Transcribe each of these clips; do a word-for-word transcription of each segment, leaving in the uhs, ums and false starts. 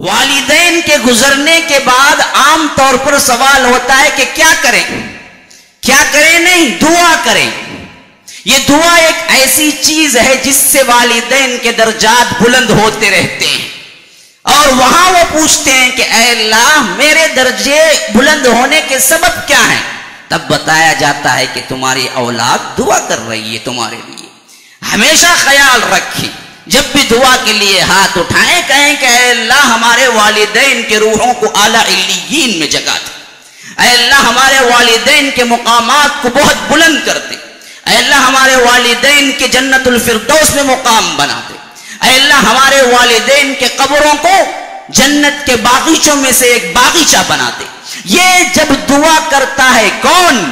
वालिदैन के गुजरने के बाद आम तौर पर सवाल होता है कि क्या करें, क्या करें नहीं, दुआ करें। ये दुआ एक ऐसी चीज है जिससे वालिदैन के दर्जात बुलंद होते रहते हैं और वहां वो पूछते हैं कि ऐ अल्लाह मेरे दर्जे बुलंद होने के सबब क्या है। तब बताया जाता है कि तुम्हारी औलाद दुआ कर रही है तुम्हारे लिए। हमेशा ख्याल रखें, जब भी दुआ के लिए हाथ उठाएं कहें कि ऐ अल्लाह हमारे वालिदैन के रूहों को आला इल्लियीन में जगा दे, ऐ अल्लाह हमारे वालिदैन के मुकामात को बहुत बुलंद कर दे, ऐ अल्लाह हमारे वालिदैन के जन्नतुल फिरदौस में मुकाम बना दे, ऐ अल्लाह हमारे वालिदैन के कब्रों को जन्नत के बागीचों में से एक बागीचा बना दे। ये जब दुआ करता है कौन,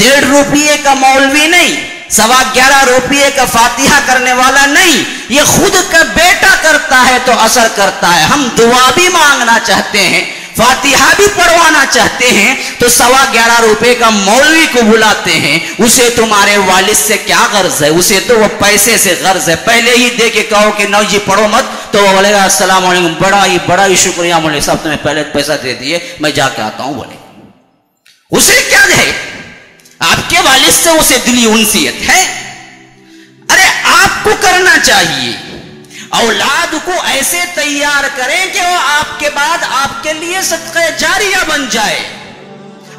डेढ़ रुपये का मौलवी नहीं, सवा ग्यारह रुपये का फातिहा करने वाला नहीं, ये खुद का बेटा करता है तो असर करता है। हम दुआ भी मांगना चाहते हैं, फातिहा भी पढ़वाना चाहते हैं तो सवा ग्यारह रुपये का मौलवी को बुलाते हैं। उसे तुम्हारे वालिद से क्या गर्ज है, उसे तो वह पैसे से गर्ज है। पहले ही दे के कहो कि नौ जी पढ़ो मत तो वो बोलेगा अस्सलाम वालेकुम, बड़ा ही बड़ा ही शुक्रिया मौलवी साहब तुम्हें पहले पैसा दे दिए, मैं जाके आता हूँ। बोले उसे क्या है, आपके वालिद से उसे दिली उनसियत है। अरे आपको करना चाहिए, औलाद को ऐसे तैयार करें कि वो आपके बाद आपके लिए सदका जारिया बन जाए,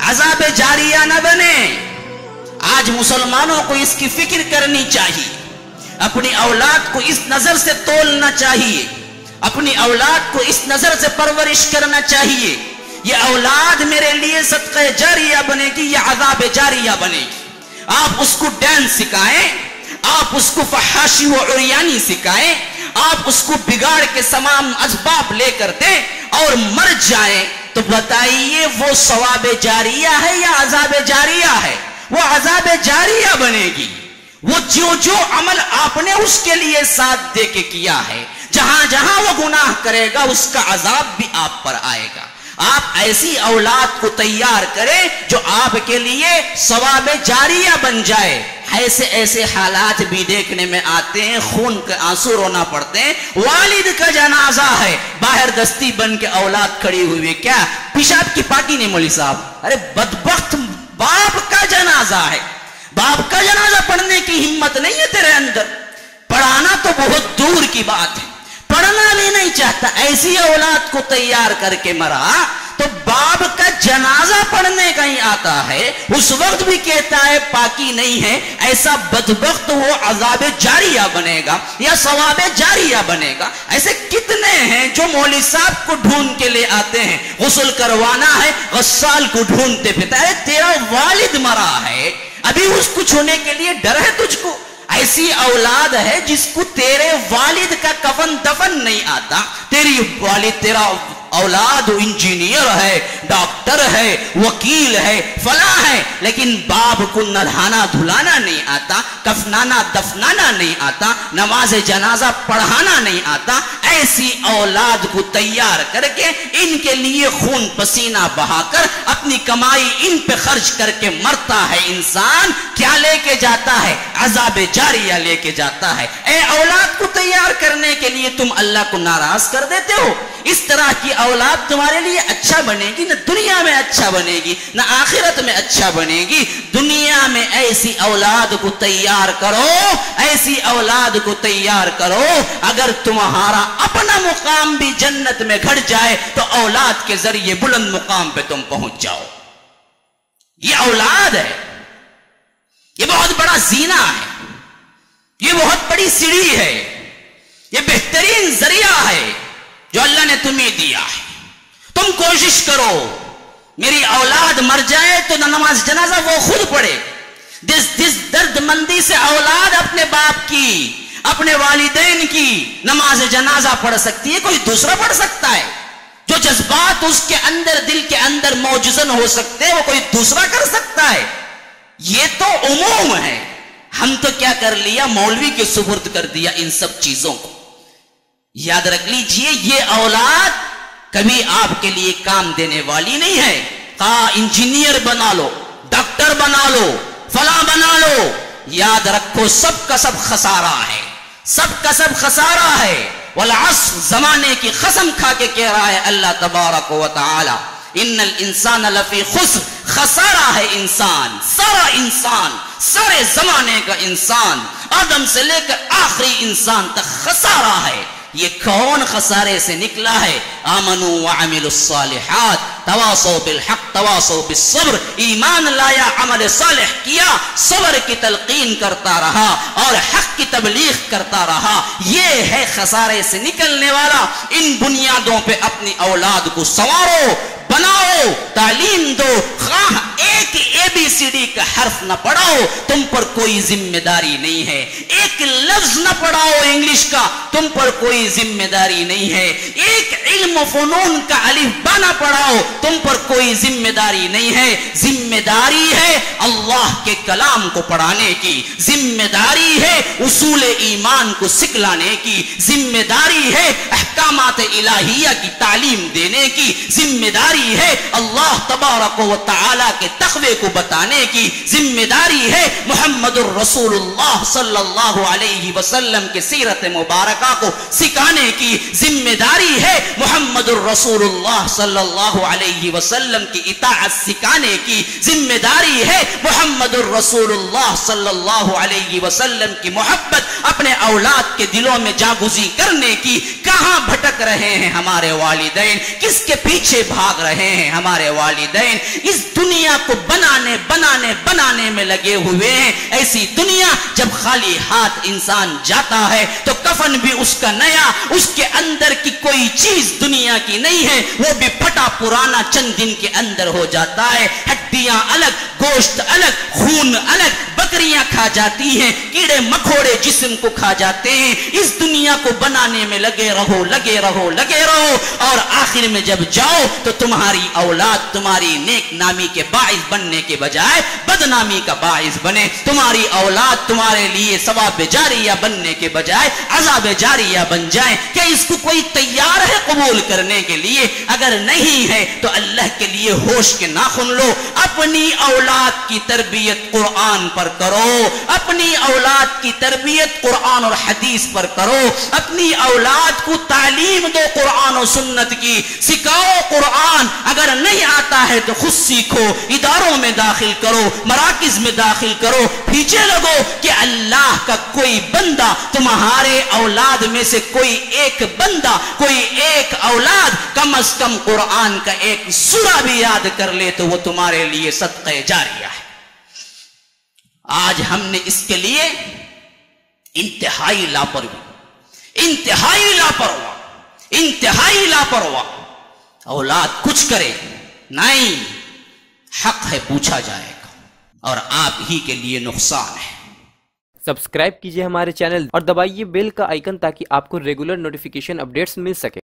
अजाब जारिया ना बने। आज मुसलमानों को इसकी फिक्र करनी चाहिए, अपनी औलाद को इस नजर से तोलना चाहिए, अपनी औलाद को इस नजर से परवरिश करना चाहिए। ये औलाद मेरे लिए सदका जारिया बनेगी, ये अजाब जारिया बनेगी। आप उसको डांस सिखाएं, आप उसको फहाशी व उरियानी सिखाएं, आप उसको बिगाड़ के तमाम असबाब लेकर दें और मर जाए तो बताइए वो सवाब जारिया है या अजाब जारिया है। वो अजाब जारिया बनेगी। वो जो जो अमल आपने उसके लिए साथ दे के किया है, जहां जहां वो गुनाह करेगा उसका अजाब भी आप पर आएगा। आप ऐसी औलाद को तैयार करें जो आपके लिए सवाब जारिया बन जाए। ऐसे ऐसे हालात भी देखने में आते हैं, खून के आंसू रोना पड़ते हैं। वालिद का जनाजा है, बाहर दस्ती बन के औलाद खड़ी हुई है, क्या पेशाब की पार्टी नहीं मौलवी साहब। अरे बदबख्त, बाप का जनाजा है, बाप का जनाजा पढ़ने की हिम्मत नहीं है तेरे अंदर, पढ़ाना तो बहुत दूर की बात है, पढ़ना भी नहीं चाहता। ऐसी औलाद को तैयार करके मरा तो बाप का जनाजा पढ़ने का ही आता है, उस वक्त भी कहता है पाकी नहीं है। ऐसा बदबख्त वो अजाब जारिया बनेगा या सवाब जारिया बनेगा। ऐसे कितने हैं जो मौलवी साहब को ढूंढ के ले आते हैं, गुस्ल करवाना है, गस्साल को ढूंढते फिरता है। तेरा वालिद मरा है, अभी उसको छूने के लिए डर है तुझको। ऐसी औलाद है जिसको तेरे वालिद का कफन दफन नहीं आता। तेरी वालिद, तेरा औलाद इंजीनियर है, डॉक्टर है, वकील है, फला है, लेकिन बाप को नहाना धुलाना नहीं आता, कफनाना दफनाना नहीं आता, नमाज जनाजा पढ़ाना नहीं आता। ऐसी औलाद को तैयार करके इनके लिए खून पसीना बहाकर अपनी कमाई इन पे खर्च करके मरता है इंसान, क्या लेके जाता है, अजाब जारिया लेके जाता है। ए औलाद को तैयार करने के लिए तुम अल्लाह को नाराज कर देते हो। इस तरह की औलाद तुम्हारे लिए अच्छा बनेगी ना, दुनिया में अच्छा बनेगी ना आखिरत में अच्छा बनेगी। दुनिया में ऐसी औलाद को तैयार करो, ऐसी औलाद को तैयार करो। अगर तुम्हारा अपना मुकाम भी जन्नत में घट जाए तो औलाद के जरिए बुलंद मुकाम पे तुम पहुंच जाओ। ये औलाद है, ये बहुत बड़ा जीना है, ये बहुत बड़ी सीढ़ी है, ये बेहतरीन जरिया है जो अल्लाह ने तुम्हें दिया है। तुम कोशिश करो मेरी औलाद मर जाए तो नमाज जनाजा वो खुद पढ़े। जिस जिस दर्दमंदी से औलाद अपने बाप की, अपने वालिदैन की नमाज जनाजा पढ़ सकती है, कोई दूसरा पढ़ सकता है। जो जज्बात उसके अंदर, दिल के अंदर मौजूदन हो सकते हैं, वो कोई दूसरा कर सकता है। ये तो उमूम है। हम तो क्या कर लिया, मौलवी के सुपुर्द कर दिया इन सब चीजों को। याद रख लीजिए, ये औलाद कभी आपके लिए काम देने वाली नहीं है। कहा इंजीनियर बना लो, डॉक्टर बना लो, फला बना लो, याद रखो सब का सब खसारा है, सब का सब खसारा है। वल अस्र, जमाने की कसम खा के कह रहा है अल्लाह तबारक व तआला, इन्नल इंसान लफी खुस्र, खसारा है इंसान, सारा इंसान, सारे जमाने का इंसान, आदम से लेकर आखिरी इंसान तक खसारा है। ये कौन खसारे से निकला है? आमनू वअमिलुस्सालिहात, तवासौ बिलहक, तवासौ बिस्सब्र, ईमान लाया, अमल सालिह किया, सब्र की तलकीन करता रहा और हक की तबलीग करता रहा। ये है खसारे से निकलने वाला। इन बुनियादों पे अपनी औलाद को संवारो, बनाओ, तालीम दो। खाह एक एबीसीडी का हर्फ न पढ़ाओ, तुम पर कोई जिम्मेदारी नहीं है। एक लफ्ज न पढ़ाओ इंग्लिश का, तुम पर कोई जिम्मेदारी नहीं है। एक इल्म फनून का अलिफ बा न पढ़ाओ, तुम पर कोई जिम्मेदारी नहीं है। जिम्मेदारी है अल्लाह के कलाम को पढ़ाने की, जिम्मेदारी है उसूल ईमान को सिखलाने की, जिम्मेदारी है अहकामात इलाहिया की तालीम देने की, जिम्मेदारी है अल्लाह तबारक व तआला के तकवे को बताने की, जिम्मेदारी है मुहम्मदुर रसूलुल्लाह सल्लल्लाहु अलैहि वसल्लम के सीरत मुबारका को सिखाने की, जिम्मेदारी है मुहम्मदुर रसूलुल्लाह सल्लल्लाहु अलैहि वसल्लम की इताअत सिखाने की, जिम्मेदारी है मुहम्मदुर रसूलुल्लाह सल्लल्लाहु अलैहि वसल्लम की मोहब्बत अपने औलाद के दिलों में जागुजी करने की। कहाँ भटक रहे हैं हमारे वालिदैन? किसके पीछे भाग रहे हैं हमारे वालिदैन? इस दुनिया को बनाने बनाने बनाने में लगे हुए हैं। ऐसी दुनिया जब खाली हाथ इंसान जाता है तो कफन भी उसका नया, उसके अंदर की कोई चीज दुनिया की नहीं है, वो भी फटा पुराना चंद दिन के अंदर हो जाता है। हड्डियां अलग, गोश्त अलग, खून अलग, बकरियां खा जाती हैं, कीड़े मकोड़े जिस्म को खा जाते हैं। इस दुनिया को बनाने में लगे रहो, लगे रहो, लगे रहो और आखिर में जब जाओ तो तुम्हारी औलाद तुम्हारी नेक नामी के बाइस बनने के बजाय बदनामी का बाइस बने, तुम्हारी औलाद तुम्हारे लिए सवाब जारिया बनने के बजाय अजाब जारिया बन जाए। क्या इसको कोई तैयार है कबूल करने के लिए? अगर नहीं है तो अल्लाह के लिए होश के नाखुन लो। अपनी औलाद की तरबियत कुरान पर करो, अपनी औलाद की तरबियत कुरान और हदीस पर करो, अपनी औलाद को तालीम दो कुरान और सुन्नत की, सिखाओ कुरान। अगर नहीं आता है तो खुद सीखो, इदारों में दाखिल करो, मराकिज में दाखिल करो, पीछे लगो कि अल्लाह का कोई बंदा तुम्हारे औलाद में से कोई एक बंदा, कोई एक औलाद कम अज कम कुरान का एक सूरा भी याद कर ले तो वो तुम्हारे लिए सदक़े जारिया है। आज हमने इसके लिए इंतहाई लापरवाह, इंतहाई लापरवाह, इंतहाई लापरवाह। औलाद कुछ करे नहीं, हक है पूछा जाएगा और आप ही के लिए नुकसान है। सब्सक्राइब कीजिए हमारे चैनल और दबाइए बेल का आइकन ताकि आपको रेगुलर नोटिफिकेशन अपडेट्स मिल सके।